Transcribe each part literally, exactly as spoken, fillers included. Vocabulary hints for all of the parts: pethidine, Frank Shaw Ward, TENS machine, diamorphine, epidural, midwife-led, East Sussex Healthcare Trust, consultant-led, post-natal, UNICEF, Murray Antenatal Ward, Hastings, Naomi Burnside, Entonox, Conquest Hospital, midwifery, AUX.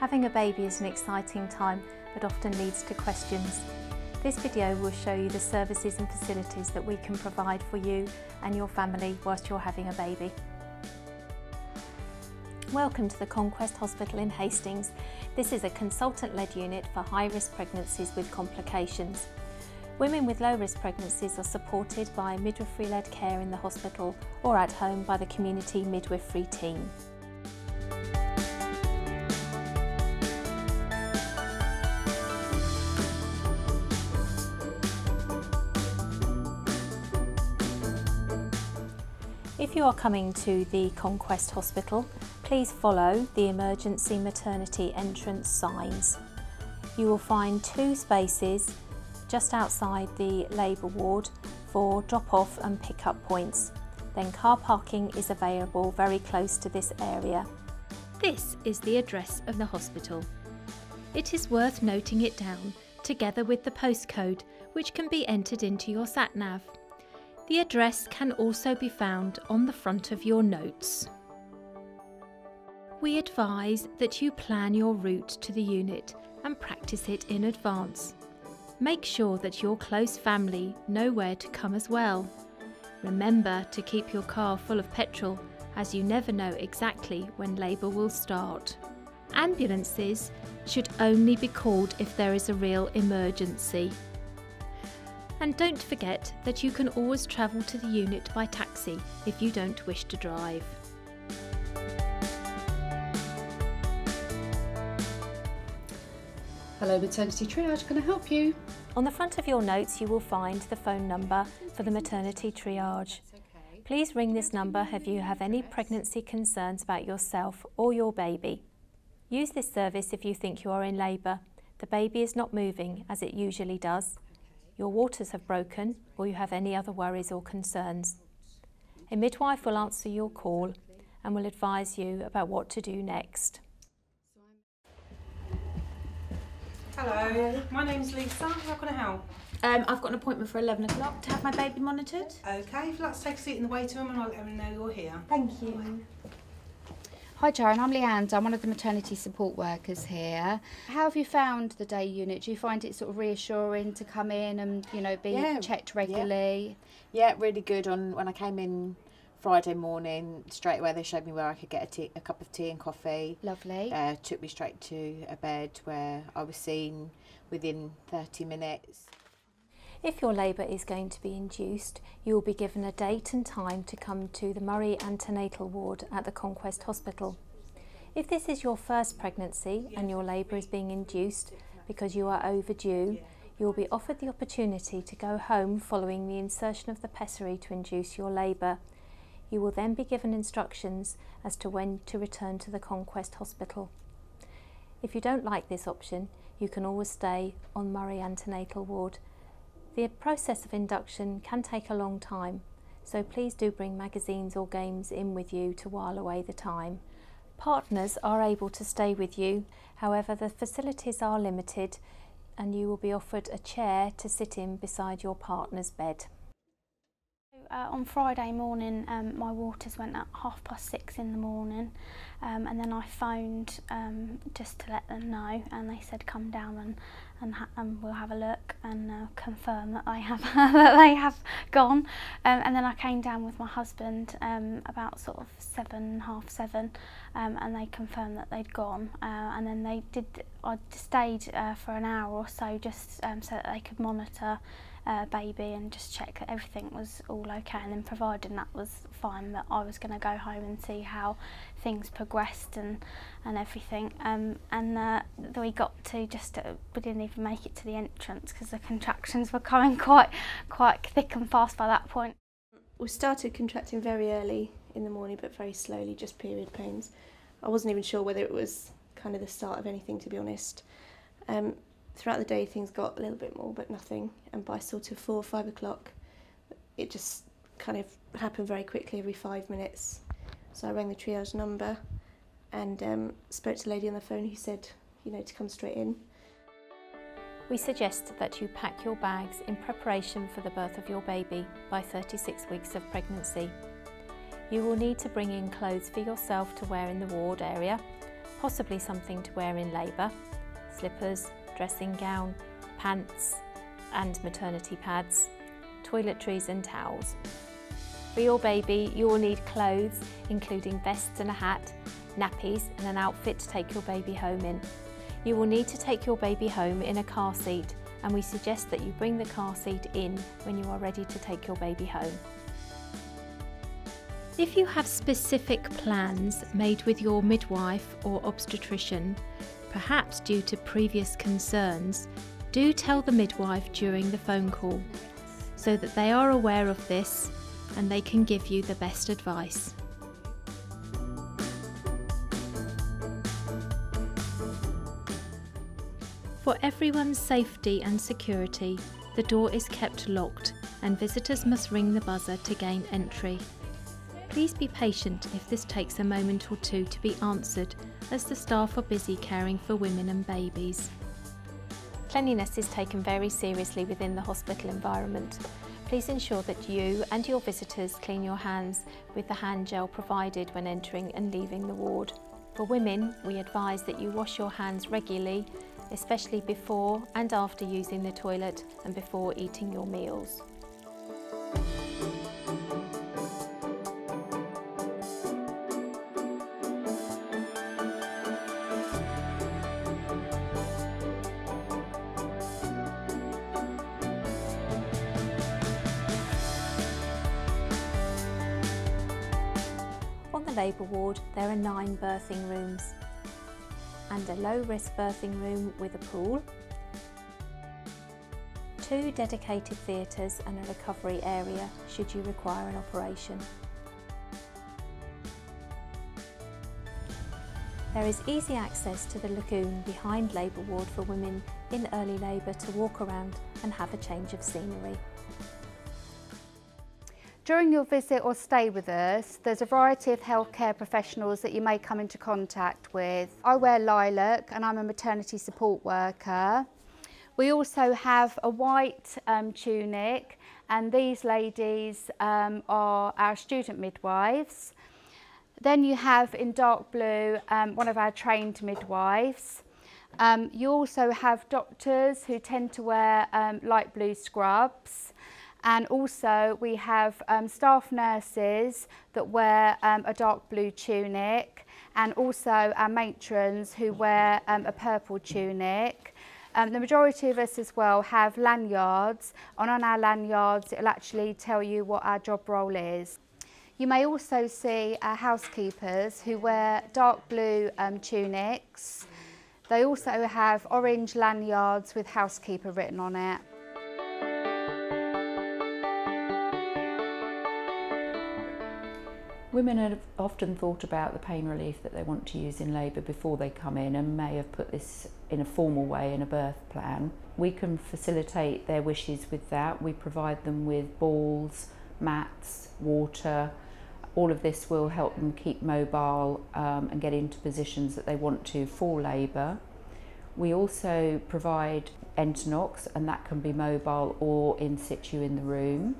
Having a baby is an exciting time, but often leads to questions. This video will show you the services and facilities that we can provide for you and your family whilst you're having a baby. Welcome to the Conquest Hospital in Hastings. This is a consultant-led unit for high-risk pregnancies with complications. Women with low-risk pregnancies are supported by midwifery-led care in the hospital or at home by the community midwifery team. If you are coming to the Conquest Hospital, please follow the emergency maternity entrance signs. You will find two spaces just outside the labour ward for drop-off and pick-up points. Then car parking is available very close to this area. This is the address of the hospital. It is worth noting it down, together with the postcode, which can be entered into your sat-nav. The address can also be found on the front of your notes. We advise that you plan your route to the unit and practice it in advance. Make sure that your close family know where to come as well. Remember to keep your car full of petrol, as you never know exactly when labour will start. Ambulances should only be called if there is a real emergency. And don't forget that you can always travel to the unit by taxi if you don't wish to drive. Hello Maternity Triage, can I help you? On the front of your notes you will find the phone number for the Maternity Triage. Please ring this number if you have any pregnancy concerns about yourself or your baby. Use this service if you think you are in labour. The baby is not moving as it usually does. Your waters have broken, or you have any other worries or concerns. A midwife will answer your call and will advise you about what to do next. Hello, my name's Lisa, how can I help? Um, I've got an appointment for eleven o'clock to have my baby monitored. Okay, if you'd like to take a seat in the waiting room and I'll let everyone know you're here. Thank you. Hi Sharon, I'm Leanne, I'm one of the maternity support workers here. How have you found the day unit? Do you find it sort of reassuring to come in and, you know, be yeah. checked regularly? Yeah. yeah, really good. On when I came in Friday morning, straight away they showed me where I could get a, tea, a cup of tea and coffee. Lovely. Uh, took me straight to a bed where I was seen within thirty minutes. If your labour is going to be induced, you will be given a date and time to come to the Murray Antenatal Ward at the Conquest Hospital. If this is your first pregnancy and your labour is being induced because you are overdue, you will be offered the opportunity to go home following the insertion of the pessary to induce your labour. You will then be given instructions as to when to return to the Conquest Hospital. If you don't like this option, you can always stay on Murray Antenatal Ward. The process of induction can take a long time, so please do bring magazines or games in with you to while away the time. Partners are able to stay with you, however the facilities are limited and you will be offered a chair to sit in beside your partner's bed. Uh, on Friday morning um, my waters went at half past six in the morning, um, and then I phoned um, just to let them know, and they said come down and, and, ha and we'll have a look and uh, confirm that they have that they have gone, um, and then I came down with my husband um, about sort of seven, half seven, um, and they confirmed that they'd gone, uh, and then they did I stayed uh, for an hour or so just um, so that they could monitor Uh, baby and just check that everything was all okay, and then providing that was fine, that I was going to go home and see how things progressed and and everything, um, and uh, we got to just uh, we didn't even make it to the entrance because the contractions were coming quite quite thick and fast by that point. We started contracting very early in the morning but very slowly, just period pains. I wasn't even sure whether it was kind of the start of anything, to be honest. Um, Throughout the day things got a little bit more but nothing, and by sort of four or five o'clock it just kind of happened very quickly, every five minutes. So I rang the triage number and um, spoke to the lady on the phone who said, you know, to come straight in. We suggest that you pack your bags in preparation for the birth of your baby by thirty-six weeks of pregnancy. You will need to bring in clothes for yourself to wear in the ward area, possibly something to wear in labour, slippers, dressing gown, pants and maternity pads, toiletries and towels. For your baby, you will need clothes, including vests and a hat, nappies and an outfit to take your baby home in. You will need to take your baby home in a car seat, and we suggest that you bring the car seat in when you are ready to take your baby home. If you have specific plans made with your midwife or obstetrician, perhaps due to previous concerns, do tell the midwife during the phone call so that they are aware of this and they can give you the best advice. For everyone's safety and security, the door is kept locked and visitors must ring the buzzer to gain entry. Please be patient if this takes a moment or two to be answered, as the staff are busy caring for women and babies. Cleanliness is taken very seriously within the hospital environment. Please ensure that you and your visitors clean your hands with the hand gel provided when entering and leaving the ward. For women, we advise that you wash your hands regularly, especially before and after using the toilet and before eating your meals. On the labour ward, there are nine birthing rooms and a low-risk birthing room with a pool, two dedicated theatres and a recovery area should you require an operation. There is easy access to the lagoon behind labour ward for women in early labour to walk around and have a change of scenery. During your visit or stay with us, there's a variety of healthcare professionals that you may come into contact with. I wear lilac and I'm a maternity support worker. We also have a white um, tunic, and these ladies um, are our student midwives. Then you have in dark blue um, one of our trained midwives. Um, you also have doctors who tend to wear um, light blue scrubs. And also we have um, staff nurses that wear um, a dark blue tunic, and also our matrons who wear um, a purple tunic. Um, the majority of us as well have lanyards, and on our lanyards it'll actually tell you what our job role is. You may also see our housekeepers who wear dark blue um, tunics. They also have orange lanyards with housekeeper written on it. Women have often thought about the pain relief that they want to use in labour before they come in, and may have put this in a formal way in a birth plan. We can facilitate their wishes with that. We provide them with balls, mats, water. All of this will help them keep mobile um, and get into positions that they want to for labour. We also provide Entonox, and that can be mobile or in situ in the room.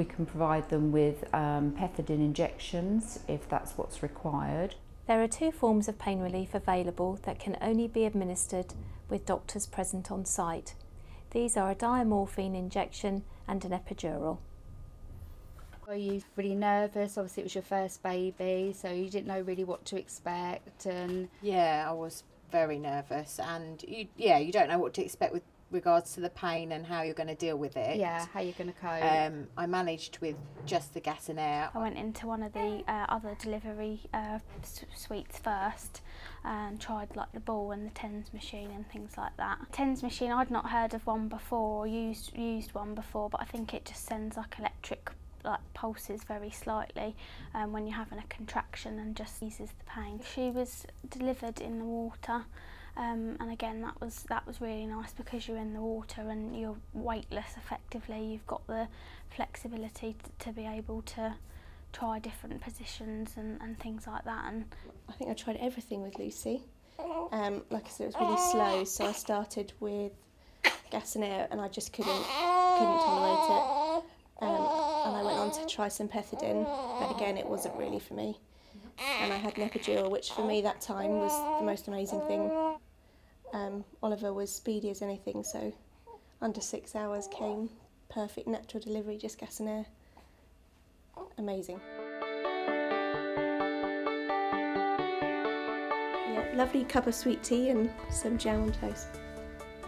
We can provide them with um, pethidine injections if that's what's required. There are two forms of pain relief available that can only be administered with doctors present on site. These are a diamorphine injection and an epidural. Were you really nervous? Obviously it was your first baby, so you didn't know really what to expect. And yeah, I was very nervous, and you, yeah, you don't know what to expect with regards to the pain and how you're going to deal with it. Yeah, how you're going to cope. Um, I managed with just the gas and air. I went into one of the uh, other delivery uh, suites first and tried like the ball and the TENS machine and things like that. TENS machine, I'd not heard of one before, or used, used one before, but I think it just sends like electric like pulses very slightly um, when you're having a contraction and just eases the pain. She was delivered in the water. Um, and again, that was that was really nice because you're in the water and you're weightless effectively. You've got the flexibility to be able to try different positions and, and things like that. And I think I tried everything with Lucy. Um, like I said, it was really slow, so I started with gas and air, and I just couldn't couldn't tolerate it. Um, and I went on to try some pethidine, but again, it wasn't really for me. and I had an epidural, which for me that time was the most amazing thing. Um, Oliver was speedy as anything, so under six hours came, perfect natural delivery, just gas and air. Amazing. Yeah, lovely cup of sweet tea and some jam on toast.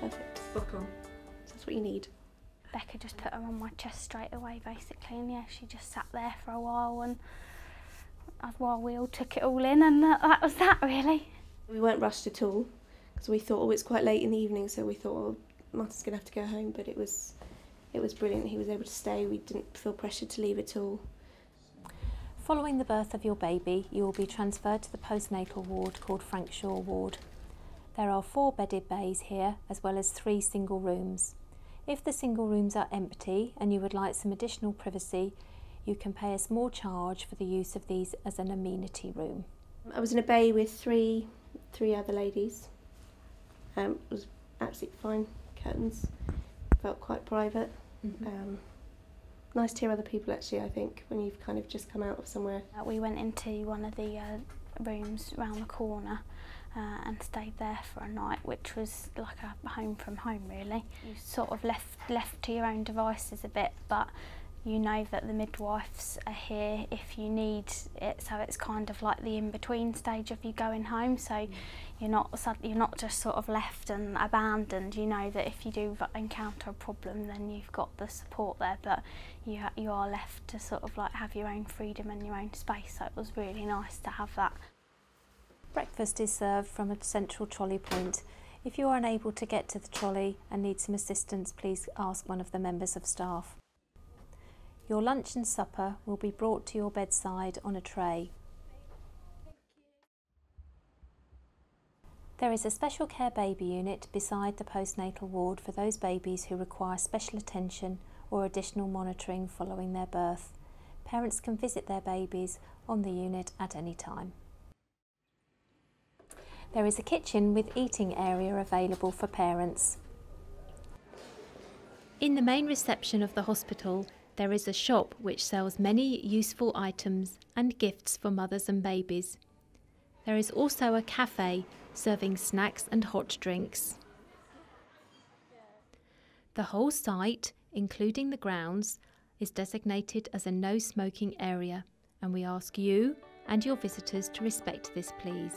Perfect. Spot on. That's what you need. Becca just put her on my chest straight away, basically, and yeah, she just sat there for a while, and while we all took it all in, and that, that was that, really. We weren't rushed at all, because we thought, oh, it's quite late in the evening, so we thought, oh, Martin's going to have to go home, but it was, it was brilliant. He was able to stay. We didn't feel pressured to leave at all. Following the birth of your baby, you will be transferred to the postnatal ward called Frank Shaw Ward. There are four bedded bays here, as well as three single rooms. If the single rooms are empty and you would like some additional privacy, you can pay a small charge for the use of these as an amenity room. I was in a bay with three, three other ladies. Um, it was absolutely fine, curtains, felt quite private. Mm-hmm. um, nice to hear other people actually, I think, when you've kind of just come out of somewhere. Uh, we went into one of the uh, rooms round the corner Uh, and stayed there for a night, which was like a home from home, really. You sort of left left to your own devices a bit, but you know that the midwives are here if you need it, so it's kind of like the in-between stage of you going home, so mm. you're not you're not just sort of left and abandoned. You know that if you do encounter a problem, then you've got the support there, but you, ha you are left to sort of like have your own freedom and your own space, so it was really nice to have that. Breakfast is served from a central trolley point. If you are unable to get to the trolley and need some assistance, please ask one of the members of staff. Your lunch and supper will be brought to your bedside on a tray. There is a special care baby unit beside the postnatal ward for those babies who require special attention or additional monitoring following their birth. Parents can visit their babies on the unit at any time. There is a kitchen with eating area available for parents. In the main reception of the hospital, there is a shop which sells many useful items and gifts for mothers and babies. There is also a cafe serving snacks and hot drinks. The whole site, including the grounds, is designated as a no smoking area, and we ask you and your visitors to respect this, please.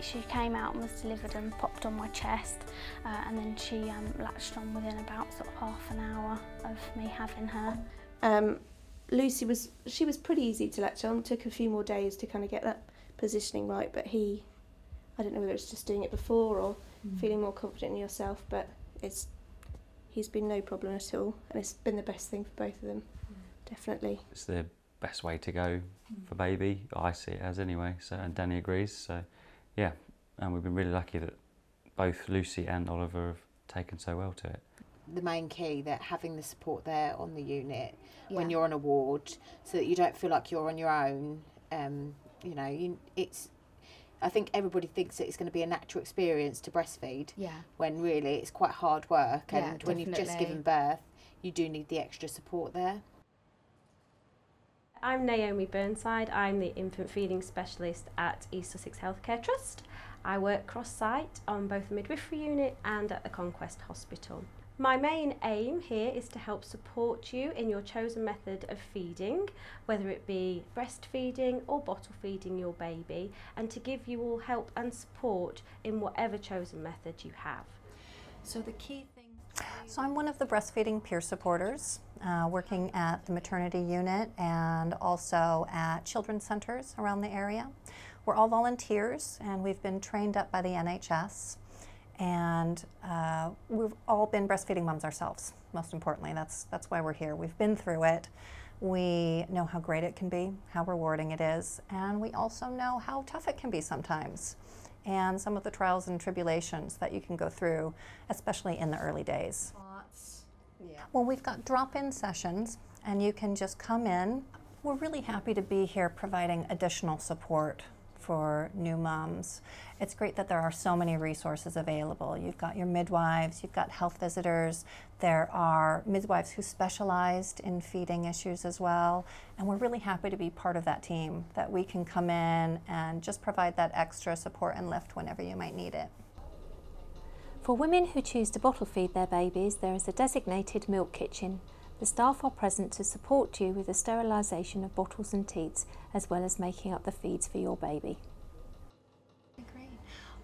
She came out and was delivered and popped on my chest, uh, and then she um, latched on within about sort of half an hour of me having her. Um, Lucy was she was pretty easy to latch on. It took a few more days to kind of get that positioning right, but he, I don't know whether it's just doing it before or mm. feeling more confident in yourself, but it's he's been no problem at all, and it's been the best thing for both of them, mm. definitely. It's the best way to go for baby. I see it as anyway. So and Danny agrees. So. Yeah, and we've been really lucky that both Lucy and Oliver have taken so well to it. The main key, that having the support there on the unit yeah. when you're on a ward, so that you don't feel like you're on your own. Um, you know, you, it's. I think everybody thinks that it's going to be a natural experience to breastfeed. Yeah. When really it's quite hard work, yeah, and definitely. When you've just given birth, you do need the extra support there. I'm Naomi Burnside, I'm the Infant Feeding Specialist at East Sussex Healthcare Trust. I work cross-site on both the midwifery unit and at the Conquest Hospital. My main aim here is to help support you in your chosen method of feeding, whether it be breastfeeding or bottle feeding your baby, and to give you all help and support in whatever chosen method you have. So the key thing. So I'm one of the breastfeeding peer supporters, uh, working at the maternity unit and also at children's centres around the area. We're all volunteers and we've been trained up by the N H S, and uh, we've all been breastfeeding mums ourselves, most importantly. That's, that's why we're here. We've been through it. We know how great it can be, how rewarding it is, and we also know how tough it can be sometimes, and some of the trials and tribulations that you can go through, especially in the early days. Yeah. Well, we've got drop-in sessions, and you can just come in. We're really happy to be here providing additional support for new moms. It's great that there are so many resources available. You've got your midwives, you've got health visitors, there are midwives who specialized in feeding issues as well, and we're really happy to be part of that team, that we can come in and just provide that extra support and lift whenever you might need it. For women who choose to bottle feed their babies, there is a designated milk kitchen. The staff are present to support you with the sterilisation of bottles and teats, as well as making up the feeds for your baby. Great.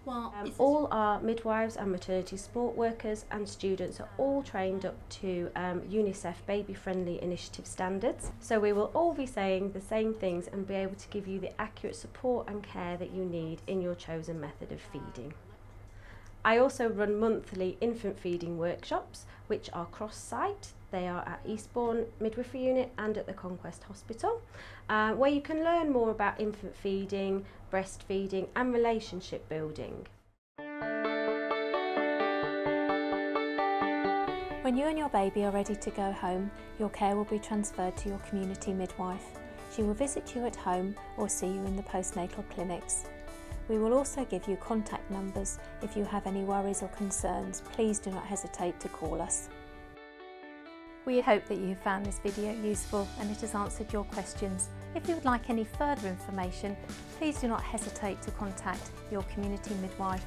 Well, um, all our midwives and maternity support workers and students are all trained up to um, UNICEF baby-friendly initiative standards. So we will all be saying the same things and be able to give you the accurate support and care that you need in your chosen method of feeding. I also run monthly infant feeding workshops, which are cross-site. They are at Eastbourne Midwifery Unit and at the Conquest Hospital, uh, where you can learn more about infant feeding, breastfeeding and relationship building. When you and your baby are ready to go home, your care will be transferred to your community midwife. She will visit you at home or see you in the postnatal clinics. We will also give you contact numbers. If you have any worries or concerns, please do not hesitate to call us. We hope that you found this video useful and it has answered your questions. If you would like any further information, please do not hesitate to contact your community midwife.